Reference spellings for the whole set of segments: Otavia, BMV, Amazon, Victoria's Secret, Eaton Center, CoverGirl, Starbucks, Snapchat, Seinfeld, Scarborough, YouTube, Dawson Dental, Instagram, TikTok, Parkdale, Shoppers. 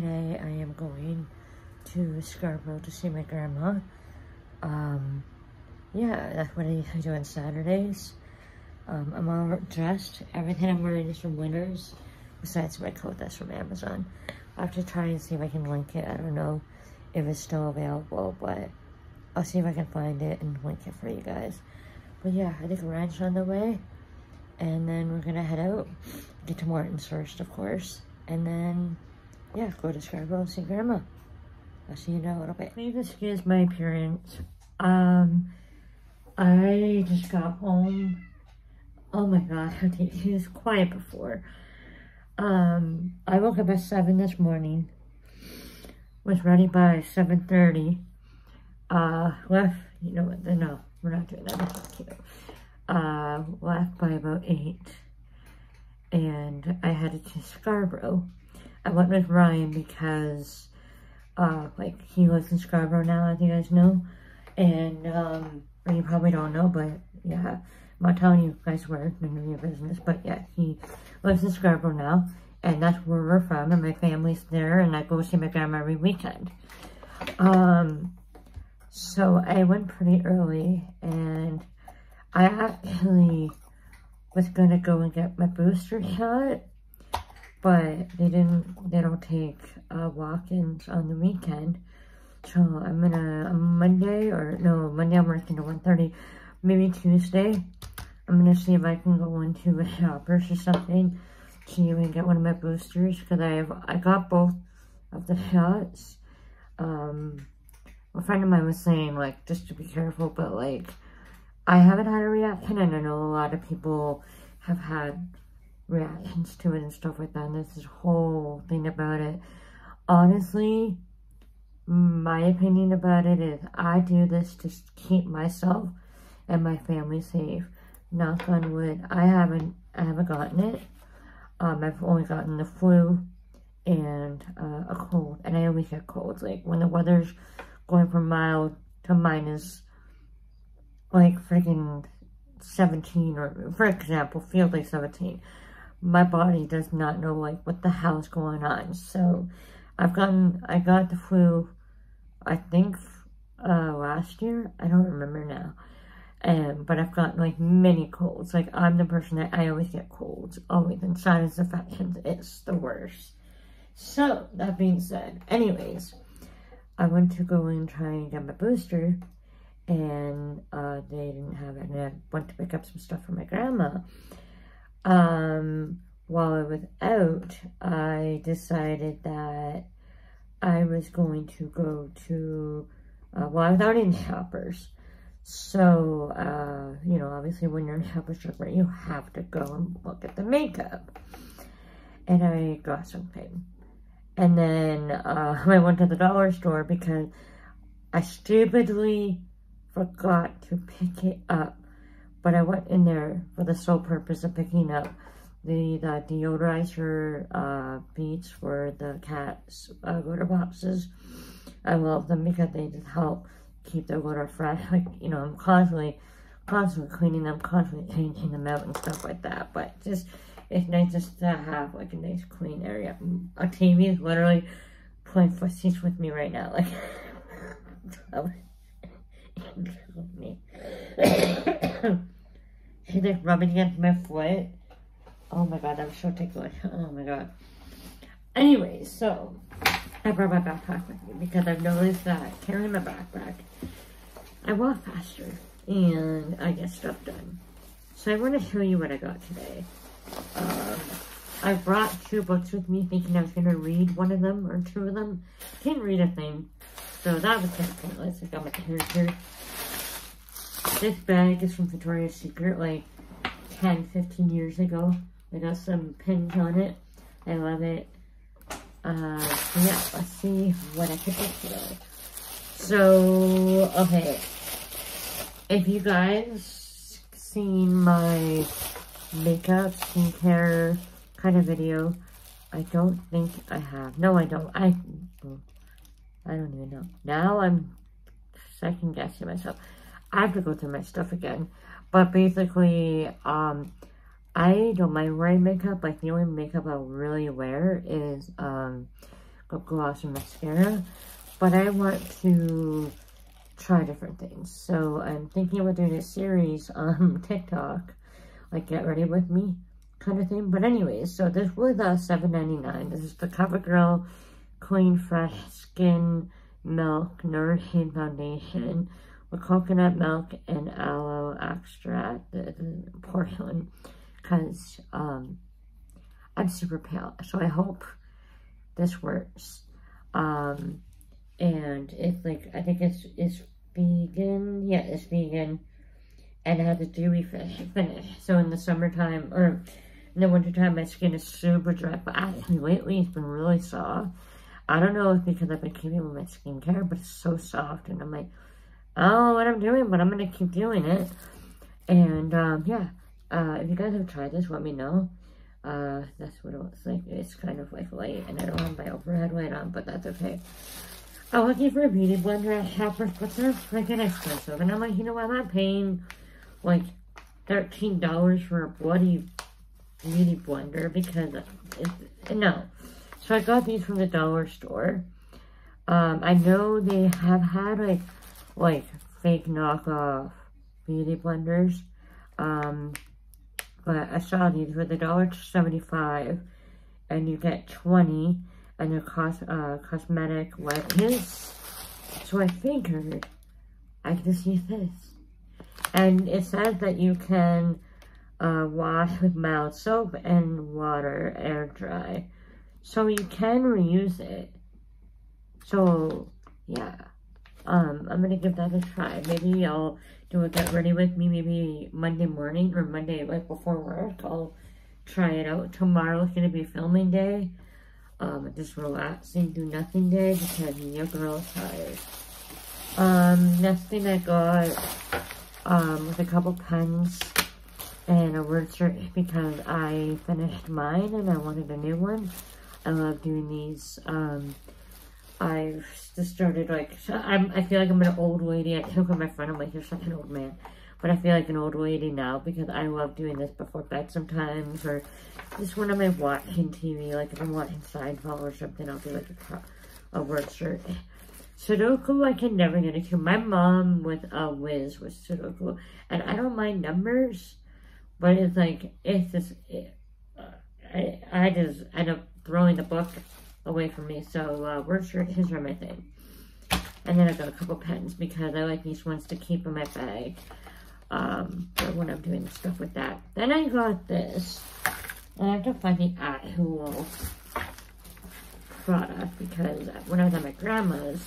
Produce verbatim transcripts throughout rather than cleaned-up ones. Today I am going to Scarborough to see my grandma. Um, yeah, that's what I, I do on Saturdays. Um, I'm all dressed. Everything I'm wearing is from Winners, besides my coat that's from Amazon. I'll have to try and see if I can link it. I don't know if it's still available, but I'll see if I can find it and link it for you guys. But yeah, I think ranch on the way. And then we're gonna head out, get to Morton's first, of course. And then, yeah, go to Scarborough and see Grandma. I'll see you in a little bit. Please excuse my appearance. Um, I just got home. Oh my God, I think he was quiet before. Um, I woke up at seven this morning. Was ready by seven thirty. Uh, left, you know what, no, we're not doing that, that's not cute. Uh, left by about eight, and I headed to Scarborough. I went with Ryan because, uh, like, he lives in Scarborough now, as you guys know, and, um, or you probably don't know, but, yeah, I'm not telling you guys where, none of your business, but, yeah, he lives in Scarborough now, and that's where we're from, and my family's there, and I go see my grandma every weekend. Um, so I went pretty early, and I actually was going to go and get my booster shot, but they didn't, they don't take uh, walk-ins on the weekend, so I'm going to, on Monday, or no, Monday I'm working to one thirty, maybe Tuesday, I'm going to see if I can go into a Shoppers or something, see if I can get one of my boosters, because I have, I got both of the shots. um, a friend of mine was saying, like, just to be careful, but, like, I haven't had a reaction, and I know a lot of people have had reactions to it and stuff like that, and there's this whole thing about it. Honestly, my opinion about it is I do this to keep myself and my family safe. Knock on wood, I haven't, I haven't gotten it. Um, I've only gotten the flu and uh, a cold, and I always get colds. Like, when the weather's going from mild to minus, like, freaking seventeen, or for example, feels like seventeen. My body does not know, like, what the hell is going on. So, I've gotten, I got the flu, I think, uh, last year. I don't remember now. Um, but I've gotten, like, many colds. Like, I'm the person that I always get colds, always, and sinus infections. It's the worst. So, that being said, anyways, I went to go and try and get my booster, and uh, they didn't have it, and I went to pick up some stuff for my grandma. Um, while I was out, I decided that I was going to go to, uh, well, I was out in Shoppers, so, uh, you know, obviously when you're in Shoppers, you have to go and look at the makeup, and I got something, and then uh, I went to the dollar store because I stupidly forgot to pick it up, but I went in there for the sole purpose of picking up the, the deodorizer uh, beads for the cat's uh, litter boxes. I love them because they just help keep their litter fresh. Like, you know, I'm constantly, constantly cleaning them, constantly changing them out and stuff like that, but just, it's nice just to have, like, a nice clean area. Otavia is literally playing footsies with me right now, like, me. She's like rubbing against my foot. Oh my God, I'm so tickled. Oh my God. Anyway, so I brought my backpack with me because I've noticed that carrying my backpack, I walk faster and I get stuff done. So I want to show you what I got today. Um, I brought two books with me thinking I was going to read one of them or two of them. Didn't read a thing. So that was kind of pointless. I got my character. This bag is from Victoria's Secret, like ten, fifteen years ago. I got some pins on it. I love it. Uh, so yeah, let's see what I could get today. So, okay. If you guys seen my makeup, skincare kind of video, I don't think I have. No, I don't. I. I don't even know. Now I'm second guessing myself. I have to go through my stuff again. But basically, um, I don't mind wearing makeup. Like, the only makeup I'll really wear is um, lip gloss or mascara, but I want to try different things. So I'm thinking about doing a series on TikTok, like Get Ready With Me kind of thing. But anyways, so this was uh, seven ninety-nine. This is the CoverGirl Clean Fresh Skin Milk Nourishing Foundation with coconut milk and aloe extract. This is porcelain because um, I'm super pale. So I hope this works. Um, and it's like, I think it's, it's vegan. Yeah, it's vegan. And it has a dewy finish. So in the summertime, or in the wintertime, my skin is super dry. But I, lately, it's been really soft. I don't know if because I've been keeping with my skincare, but it's so soft. And I'm like, I don't know what I'm doing, but I'm going to keep doing it. And, um, yeah. Uh, if you guys have tried this, let me know. Uh, that's what it looks like. It's kind of like light, and I don't have my overhead light on, but that's okay. I was looking for a beauty blender at Shoppers, but they're freaking expensive. And I'm like, you know what? I'm not paying like thirteen dollars for a bloody beauty blender because it's, no. So I got these from the dollar store. Um, I know they have had like, like fake knockoff beauty blenders. Um, but I saw these for the one dollar seventy-five, and you get twenty, and they're cos uh, cosmetic wipes. So I figured I could just use this. And it says that you can uh, wash with mild soap and water, air dry. So you can reuse it. So, yeah. Um, I'm going to give that a try. Maybe I'll do a Get Ready With Me maybe Monday morning or Monday like before work. I'll try it out. Tomorrow's going to be filming day. Um, just relaxing, do nothing day because your girl's tired. Um, next thing I got um, was a couple pens and a word search because I finished mine and I wanted a new one. I love doing these. Um... I've just started, like, I'm, I feel like I'm an old lady. I took with my friend, I'm like, you're such an old man. But I feel like an old lady now because I love doing this before bed sometimes. Or just when I'm like, watching T V, like if I'm watching Seinfeld or something, I'll do like a, a word search. Sudoku, I can never get into. My mom with a whiz was Sudoku. And I don't mind numbers, but it's like, it's just, it, I, I just end up throwing the book away from me, so uh, word searches are my thing. And then I got a couple pens because I like these ones to keep in my bag um, for when I'm doing stuff with that. Then I got this, and I have to find the actual product because when I was at my grandma's,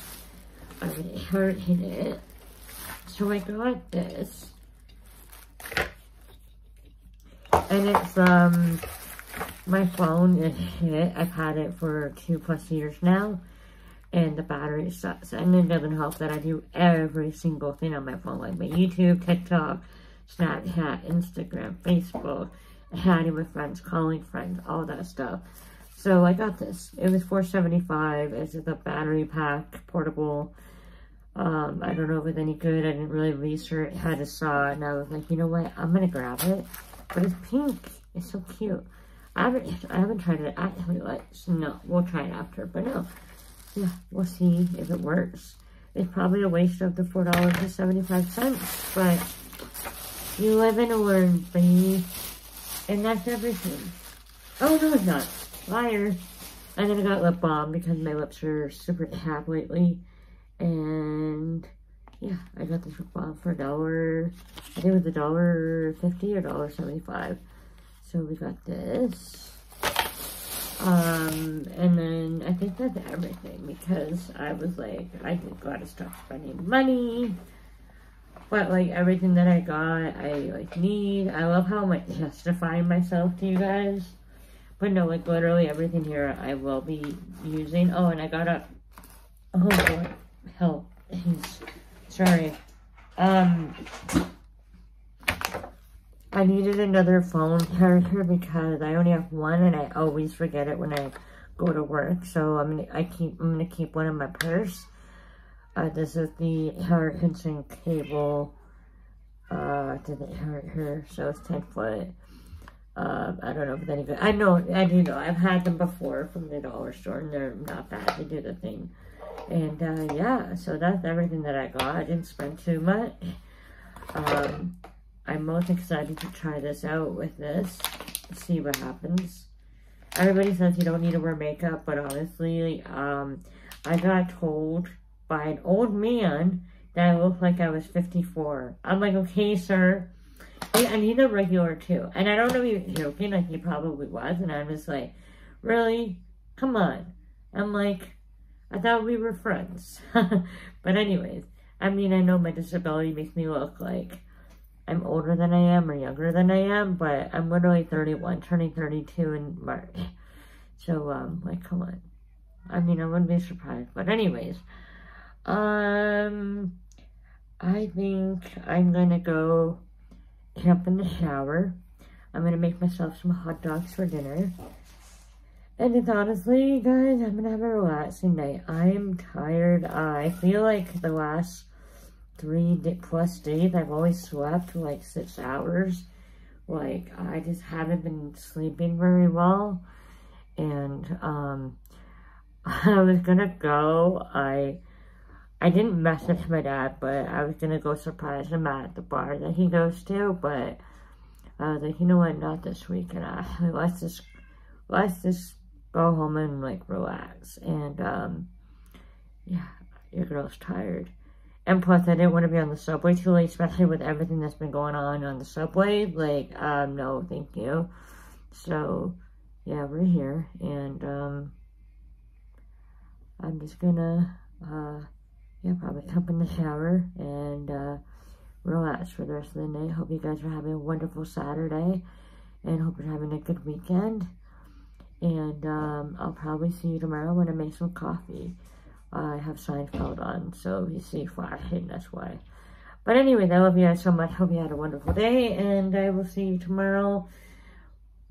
I was inheriting it. So I got this, and it's um. my phone is hit. I've had it for two plus years now, and the battery sucks. And it doesn't help that I do every single thing on my phone, like my YouTube, TikTok, Snapchat, Instagram, Facebook, chatting with friends, calling friends, all that stuff. So I got this. It was four seventy-five. It's a battery pack, portable. Um, I don't know if it's any good. I didn't really research how to saw it, and I was like, you know what? I'm gonna grab it. But it's pink. It's so cute. I haven't, I haven't tried it actually, like, so no, we'll try it after, but no, yeah, we'll see if it works. It's probably a waste of the four dollars and seventy-five cents, but you live and learn, baby, and that's everything. Oh, no, it's not. Liar. And then I got lip balm because my lips are super chapped lately, and yeah, I got this lip balm for a dollar, I think it was a dollar fifty or one dollar seventy-five. So we got this, um, and then I think that's everything because I was like, I gotta stop spending money, but like everything that I got, I like need. I love how I'm like justifying myself to you guys, but no, like literally everything here I will be using. Oh, and I got a, oh boy, help, sorry, um, I needed another phone charger because I only have one and I always forget it when I go to work. So I'm gonna, I keep, I'm gonna keep one in my purse. Uh, this is the Harrison cable uh, to the charger, so it's ten foot. Uh, I don't know if any good. I know, I do know. I've had them before from the dollar store, and they're not bad. They do the thing. And, uh, yeah, so that's everything that I got. I didn't spend too much. Um, I'm most excited to try this out with this. See what happens. Everybody says you don't need to wear makeup, but honestly, um, I got told by an old man that I looked like I was fifty-four. I'm like, okay, sir. I need a regular too. And I don't know if he was joking, like he probably was. And I'm just like, really? Come on. I'm like, I thought we were friends. But anyways, I mean, I know my disability makes me look like I'm older than I am or younger than I am. But I'm literally thirty-one, turning thirty-two in March. So, um, like, come on. I mean, I wouldn't be surprised. But anyways, um, I think I'm going to go jump in the shower. I'm gonna make myself some hot dogs for dinner, and it's honestly, guys, I'm gonna have a relaxing night. I'm tired. I feel like the last three plus days I've always slept like six hours. Like, I just haven't been sleeping very well. And um I was gonna go, I I didn't message my dad, but I was going to go surprise him at the bar that he goes to, but I was like, you know what, not this week, and I, let's just, let's just go home and, like, relax, and, um, yeah, your girl's tired, and plus, I didn't want to be on the subway too late, especially with everything that's been going on on the subway, like, um, no, thank you, so, yeah, we're here, and, um, I'm just gonna, uh, yeah, probably jump in the shower and uh, relax for the rest of the night. Hope you guys are having a wonderful Saturday, and hope you're having a good weekend. And um, I'll probably see you tomorrow when I make some coffee. Uh, I have Seinfeld on, so you see flashing, that's why. But anyway, I love you guys so much. Hope you had a wonderful day, and I will see you tomorrow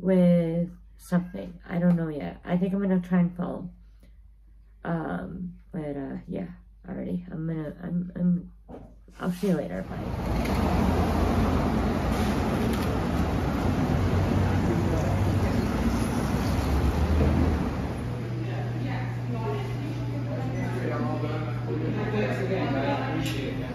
with something. I don't know yet. I think I'm going to try and film. Um, but uh, yeah. Alrighty, I'm gonna, I'm, I'm, I'll see you later, bye. Thanks again, I appreciate it.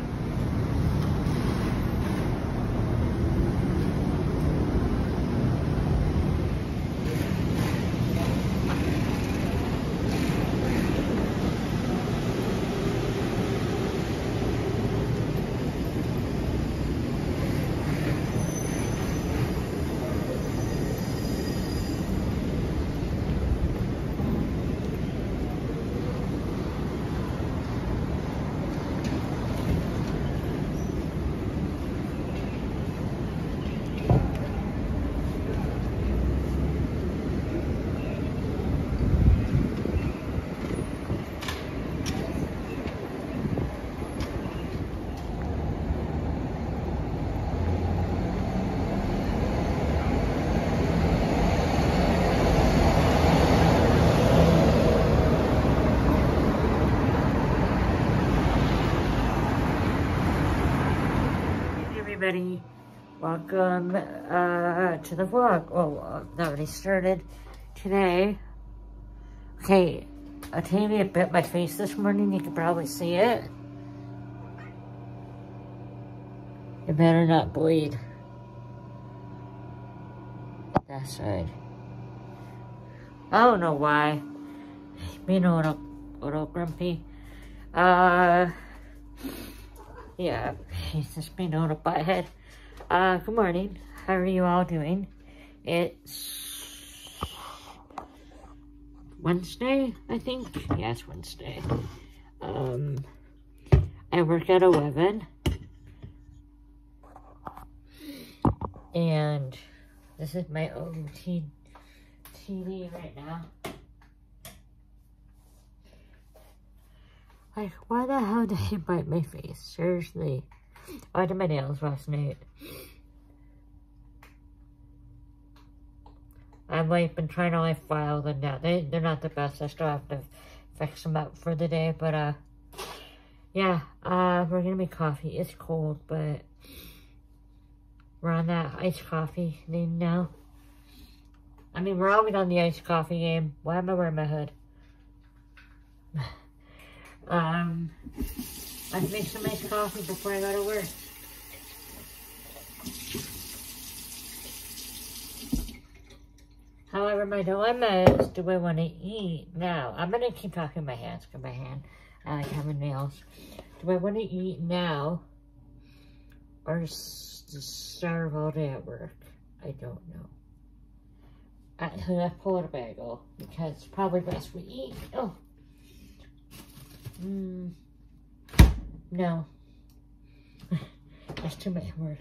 Everybody, welcome uh, to the vlog. Oh, I've already started today. Okay, Otavia bit my face this morning. You can probably see it. It better not bleed. That side. I don't know why. Being a little, little grumpy. Uh... Yeah, it's just been on a butthead. Uh, good morning. How are you all doing? It's Wednesday, I think. Yeah, it's Wednesday. Um, I work at eleven. And this is my own t TV right now. Like, why the hell did he bite my face? Seriously. Oh, I did my nails last night. I've, like, been trying to, like, file them down. They, they're not the best. I still have to fix them up for the day. But, uh, yeah. Uh, we're gonna make coffee. It's cold, but we're on that iced coffee thing now. I mean, we're always on the iced coffee game. Why am I wearing my hood? um, I've made some iced coffee before I go to work. However, my dilemma is, do I want to eat now? I'm going to keep talking with my hands, because my hand, I like having nails. Do I want to eat now, or s serve all day at work? I don't know. I, so I pulled a bagel, because it's probably best we eat. Oh. Mm. No. That's too much work.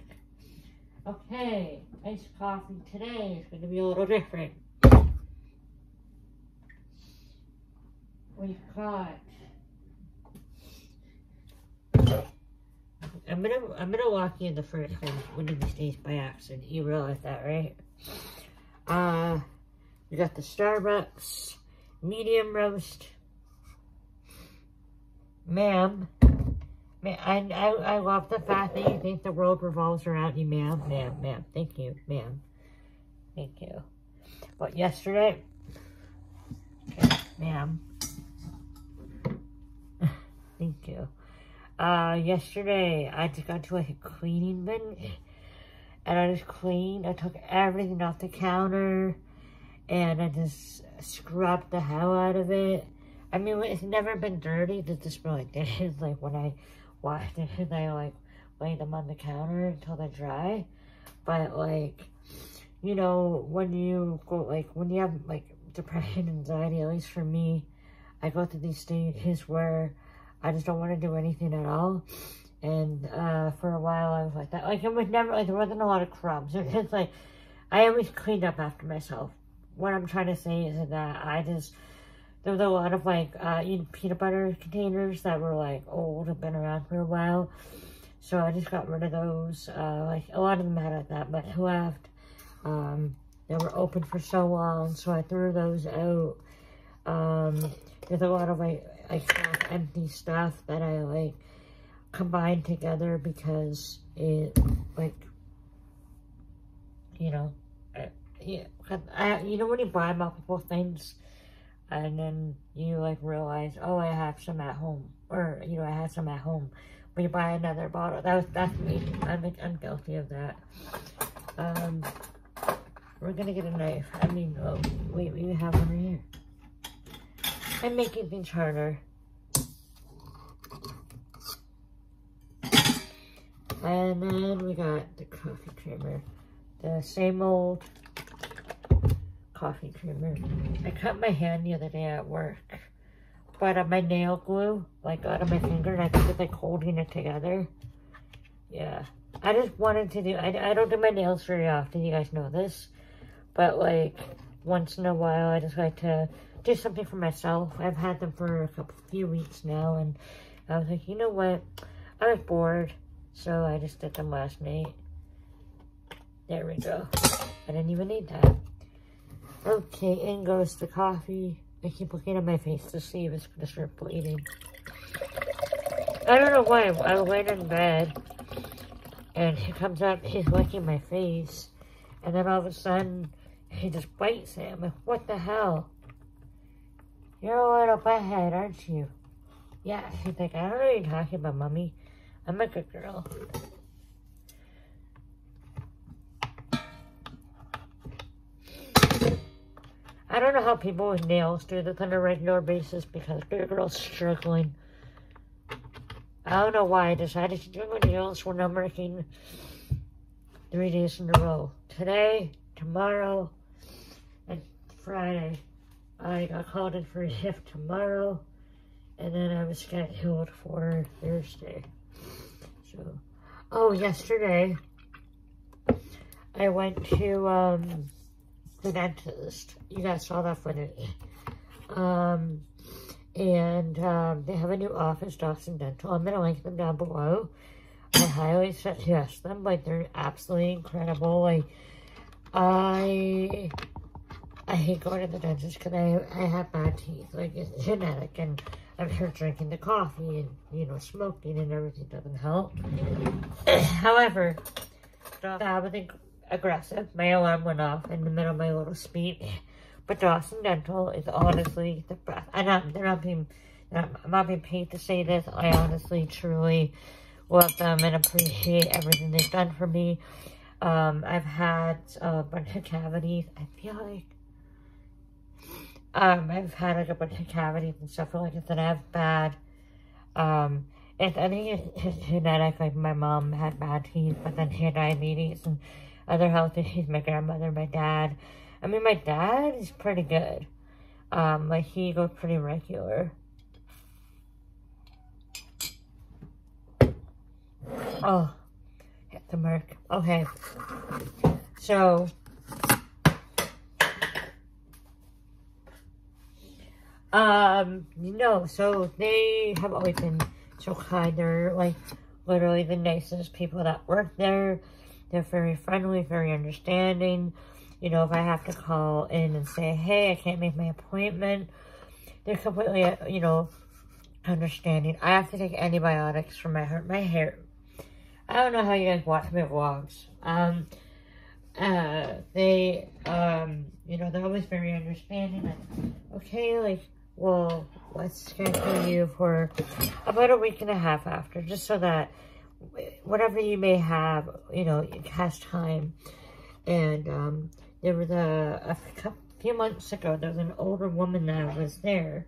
Okay, iced coffee today is going to be a little different. We've got, I'm gonna I'm gonna walk you in the first one of these days by accident. You realize that, right? Uh, we got the Starbucks medium roast, ma'am. Man, I, I I love the fact that you think the world revolves around you, ma'am, ma'am, ma'am. Thank you, ma'am. Thank you. But yesterday, okay, ma'am. Thank you. Uh, yesterday, I just got to like a cleaning bin, and I just cleaned. I took everything off the counter, and I just scrubbed the hell out of it. I mean, it's never been dirty. It just smell like dishes. Like when I wash dishes, I like lay them on the counter until they dry. But like, you know, when you go like when you have like depression, anxiety, at least for me, I go through these stages where I just don't want to do anything at all. And uh, for a while, I was like that. Like it was never like there wasn't a lot of crumbs. It's just like I always cleaned up after myself. What I'm trying to say is that I just. There was a lot of like uh, peanut butter containers that were like old and been around for a while. So I just got rid of those. Uh, like a lot of them had that much left. Um, they were open for so long, so I threw those out. Um, there's a lot of like, like empty stuff that I like combined together because it like, you know, I, yeah, I, you know when you buy multiple things, and then you like realize, oh, I have some at home, or you know, I have some at home. We buy another bottle. That was that's me. I'm I'm guilty of that. Um, we're gonna get a knife. I mean, oh, wait, we have one right here. I'm making things harder. And then we got the coffee creamer, the same old. Coffee creamer. I cut my hand the other day at work, but uh, my nail glue like got on my finger, and I think it's like holding it together. Yeah, I just wanted to do. I I don't do my nails very often. You guys know this, but like once in a while, I just like to do something for myself. I've had them for a couple few weeks now, and I was like, you know what? I was bored, so I just did them last night. There we go. I didn't even need that. Okay, in goes the coffee. I keep looking at my face to see if it's going to start bleeding. I don't know why. I went in bed, and he comes up, he's licking my face, and then all of a sudden, he just bites it. I'm like, what the hell? You're a little butthead, aren't you? Yeah, he's like, I don't know what you're talking about, Mommy. I'm a good girl. I don't know how people with nails do this on a regular basis because good girl's struggling. I don't know why I decided to do my nails when I'm working three days in a row. Today, tomorrow, and Friday. I got called in for a shift tomorrow, and then I was scheduled for Thursday. So, oh, yesterday, I went to, um... the dentist. You guys saw that footage. Um, and um, they have a new office, Dawson Dental. I'm going to link them down below. I highly suggest them. Like, they're absolutely incredible. Like, I I hate going to the dentist because I, I have bad teeth. Like, it's genetic. And I'm sure drinking the coffee and, you know, smoking and everything doesn't help. However, I would think aggressive. My alarm went off in the middle of my little speech. But Dawson Dental is honestly the best. I'm not, they're not being, I'm not being paid to say this. I honestly, truly love them and appreciate everything they've done for me. Um, I've had a bunch of cavities. I feel like um, I've had like a bunch of cavities and stuff. Like I said, I have bad. Um, it's, I think it's genetic. Like my mom had bad teeth, but then she had diabetes and other health issues. My grandmother, my dad. I mean, my dad is pretty good. Um, like, he goes pretty regular. Oh, hit the mark. Okay. So, um, no, so they have always been so kind. They're, like, literally the nicest people that work there. They're very friendly, very understanding. You know, if I have to call in and say, hey, I can't make my appointment, they're completely, you know, understanding. I have to take antibiotics for my heart, my hair. I don't know how you guys watch my vlogs. Um, uh, they, um, you know, they're always very understanding. Like, okay, like, well, let's schedule you for about a week and a half after, just so that whatever you may have, you know, it has time. And, um, there was a, a few months ago, there was an older woman that was there,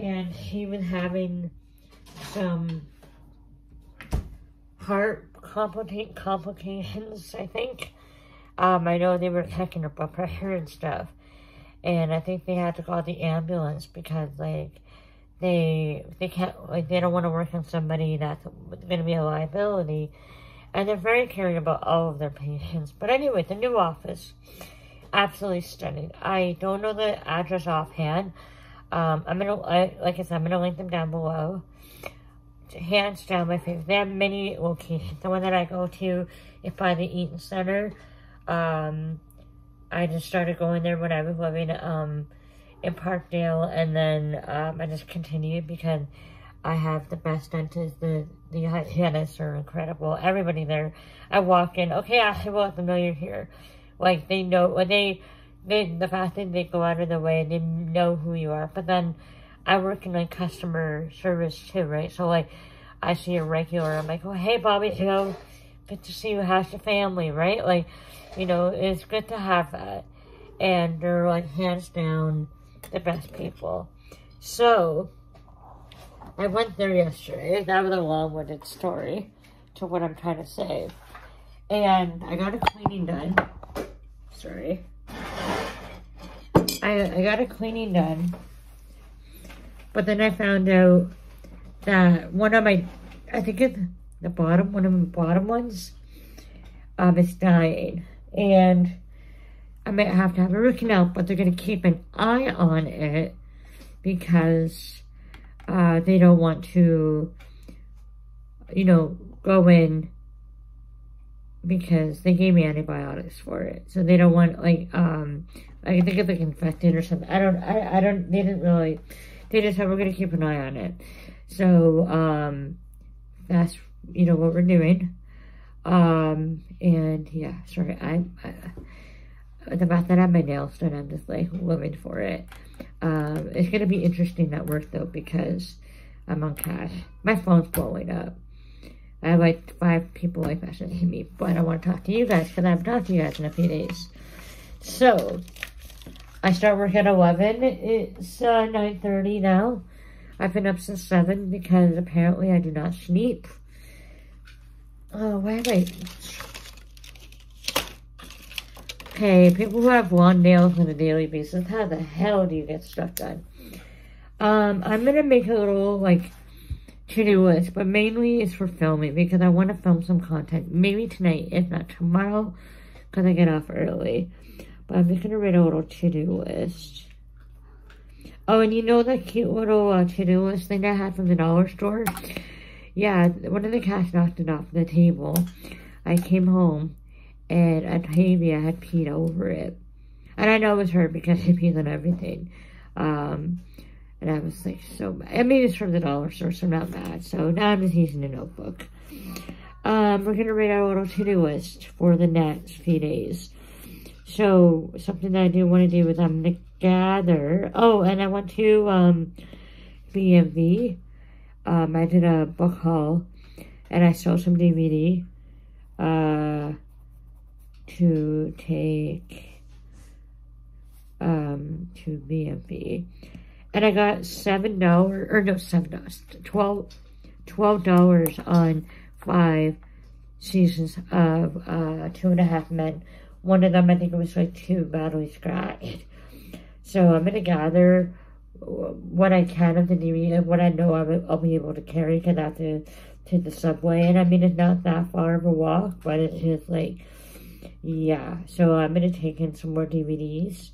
and she was having some heart complica- complications, I think. Um, I know they were checking her blood pressure and stuff, and I think they had to call the ambulance because, like, they, they can't, like, they don't want to work on somebody that's going to be a liability. And they're very caring about all of their patients. But anyway, the new office, absolutely stunning. I don't know the address offhand. Um, I'm gonna, I, like I said, I'm gonna link them down below. Hands down, my favorite. They have many locations. The one that I go to is by the Eaton Center. Um, I just started going there when I was living um, in Parkdale, and then um, I just continued because I have the best dentists. The the hygienists are incredible. Everybody there. I walk in. Okay, I will let them know you're here. Like they know. When they they the fact that they go out of the way, they know who you are. But then I work in like customer service too, right? So like I see a regular. I'm like, oh hey Bobby Joe, good to see you. How's your family, right? Like you know, it's good to have that. And they're like hands down the best people. So. I went there yesterday. That was a long-winded story to what I'm trying to say. And I got a cleaning done. Sorry. I, I got a cleaning done. But then I found out that one of my, I think it's the bottom, one of the bottom ones, um, is dying. And I might have to have a root canal, but they're going to keep an eye on it because Uh, they don't want to, you know, go in because they gave me antibiotics for it. So they don't want, like, um, I think it's like infected or something. I don't, I, I don't, they didn't really, they just said we're going to keep an eye on it. So, um, that's, you know, what we're doing. Um, and yeah, sorry, I, I the fact that I have my nails done, I'm just like living for it. Um, it's going to be interesting at work, though, because I'm on cash. My phone's blowing up. I have, like, five people, like, messaging me, but I want to talk to you guys, because I haven't talked to you guys in a few days. So, I start work at eleven. It's, uh, nine thirty now. I've been up since seven, because apparently I do not sleep. Oh, why am I... Okay, people who have long nails on a daily basis, how the hell do you get stuff done? Um, I'm going to make a little, like, to-do list, but mainly it's for filming, because I want to film some content, maybe tonight, if not tomorrow, because I get off early. But I'm just going to read a little to-do list. Oh, and you know that cute little uh, to-do list thing I had from the dollar store? Yeah, one of the cats knocked it off the table. I came home. And Otavia had peed over it. And I know it was her because she peed on everything. Um, and I was like, so bad. I mean, it's from the dollar store, so I'm not mad. So now I'm just using a notebook. Um, um, we're going to read our little to-do list for the next few days. So, something that I do want to do is I'm going to gather. Oh, and I went to um, B M V. Um, I did a book haul, and I sold some D V D uh, to take um, to B M V. And I got seven dollars, or no, seven dollars, twelve dollars, twelve dollars on five seasons of uh, Two and a Half Men. One of them, I think it was like two badly scratched. So I'm going to gather what I can of the D V D, what I know I'll, I'll be able to carry, because I have to, to the subway. And I mean, it's not that far of a walk, but it's just like, yeah. So I'm going to take in some more D V Ds.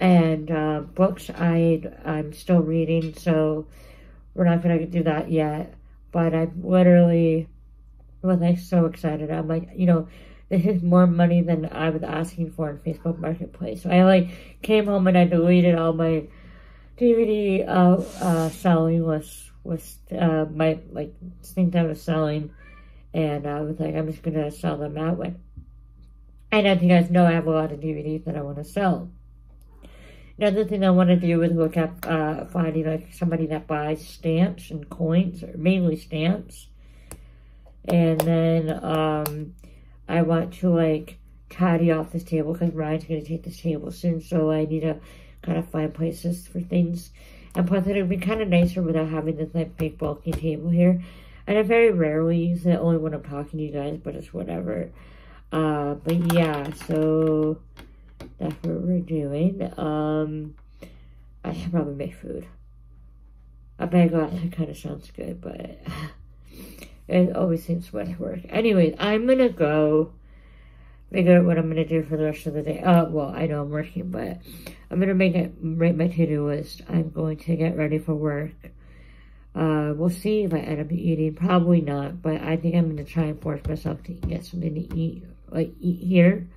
And uh, books, I, I'm still reading, so we're not going to do that yet. But I literally was like so excited. I'm like, you know, this is more money than I was asking for in Facebook Marketplace. So I like came home and I deleted all my D V D uh, uh, selling lists with uh, my like things I was selling. And I was like, I'm just going to sell them that way. And as you guys know, I have a lot of D V Ds that I want to sell. Another thing I want to do is look up, uh, finding like somebody that buys stamps and coins, or mainly stamps. And then, um, I want to like tidy off this table, because Ryan's going to take this table soon. So I need to kind of find places for things. And plus it would be kind of nicer without having this like big bulky table here. And I very rarely use it, only when I'm talking to you guys, but it's whatever. Uh, but yeah, so... that's what we're doing. Um, I should probably make food. I bet God, that kind of sounds good, but it always seems to work. Anyways, I'm gonna go figure out what I'm gonna do for the rest of the day. Oh, uh, well, I know I'm working, but I'm gonna make it write my to-do list. I'm going to get ready for work. Uh, we'll see if I end up eating. Probably not, but I think I'm gonna try and force myself to get something to eat, like eat here.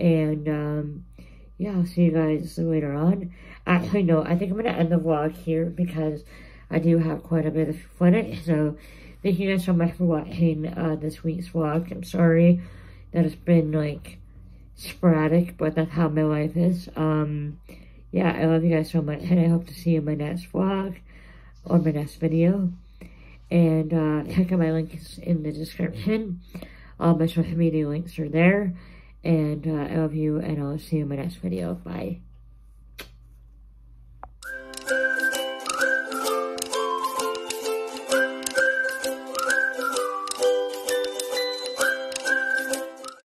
And, um, yeah, I'll see you guys later on. Actually, no, I think I'm going to end the vlog here, because I do have quite a bit of footage. So, thank you guys so much for watching uh, this week's vlog. I'm sorry that it's been, like, sporadic, but that's how my life is. Um, yeah, I love you guys so much, and I hope to see you in my next vlog or my next video. And uh, check out my links in the description. All my social media links are there. And uh, I love you, and I'll see you in my next video. Bye.